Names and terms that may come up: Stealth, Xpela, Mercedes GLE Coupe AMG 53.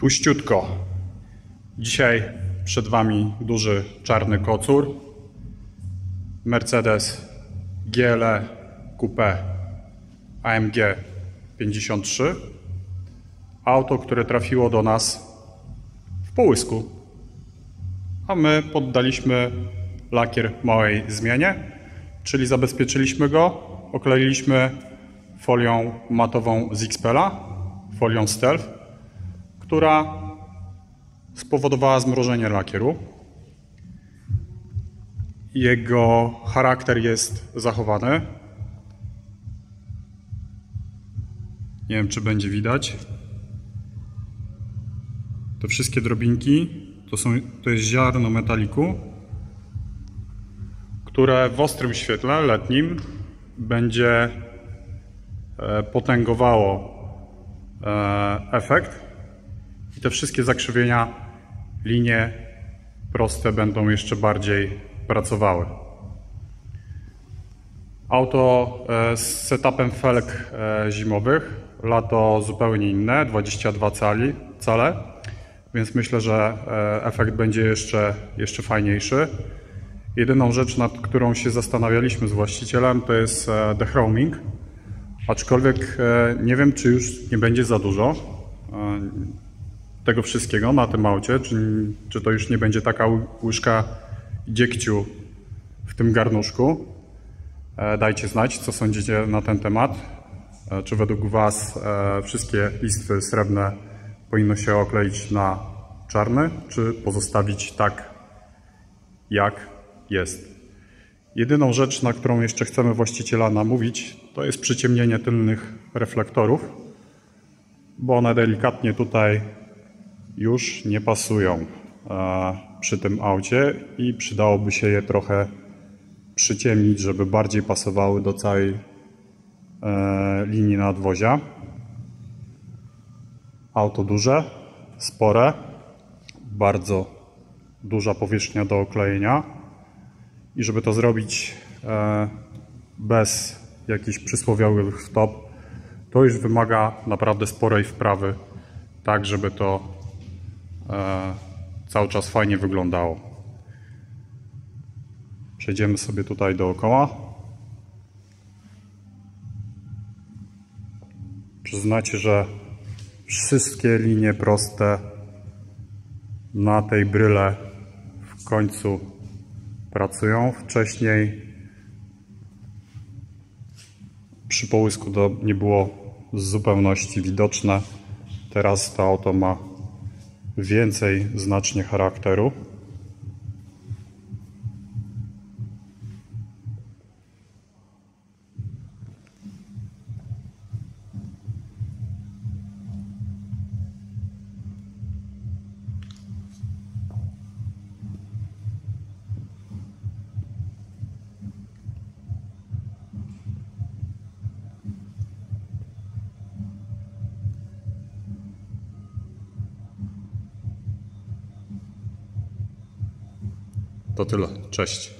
tłuściutko. Dzisiaj przed Wami duży czarny kocur. Mercedes GLE Coupe AMG 53. Auto, które trafiło do nas w połysku. A my poddaliśmy lakier małej zmianie, czyli zabezpieczyliśmy go, okleiliśmy folią matową z Xpela, folią Stealth, która spowodowała zmrożenie lakieru. Jego charakter jest zachowany. Nie wiem, czy będzie widać. Te wszystkie drobinki to jest ziarno metaliku, które w ostrym świetle letnim będzie potęgowało efekt i te wszystkie zakrzywienia, linie proste będą jeszcze bardziej pracowały. Auto z setupem felg zimowych, lato zupełnie inne, 22 cale, więc myślę, że efekt będzie jeszcze fajniejszy. Jedyną rzecz, nad którą się zastanawialiśmy z właścicielem, to jest dechroaming, aczkolwiek nie wiem, czy już nie będzie za dużo tego wszystkiego na tym aucie, czy to już nie będzie taka łyżka dziegciu w tym garnuszku. Dajcie znać, co sądzicie na ten temat. Czy według Was wszystkie listwy srebrne powinno się okleić na czarny, czy pozostawić tak, jak jest. Jedyną rzecz, na którą jeszcze chcemy właściciela namówić, to jest przyciemnienie tylnych reflektorów, bo one delikatnie tutaj już nie pasują przy tym aucie i przydałoby się je trochę przyciemnić, żeby bardziej pasowały do całej linii nadwozia. Auto duże, spore, bardzo duża powierzchnia do oklejenia i żeby to zrobić bez jakichś przysłowiowych wtop, to już wymaga naprawdę sporej wprawy, tak żeby to cały czas fajnie wyglądało. Przejdziemy sobie tutaj dookoła. Przyznacie, że wszystkie linie proste na tej bryle w końcu pracują. Wcześniej przy połysku to nie było z zupełności widoczne. Teraz to auto ma więcej znacznie charakteru. To tyle. Cześć.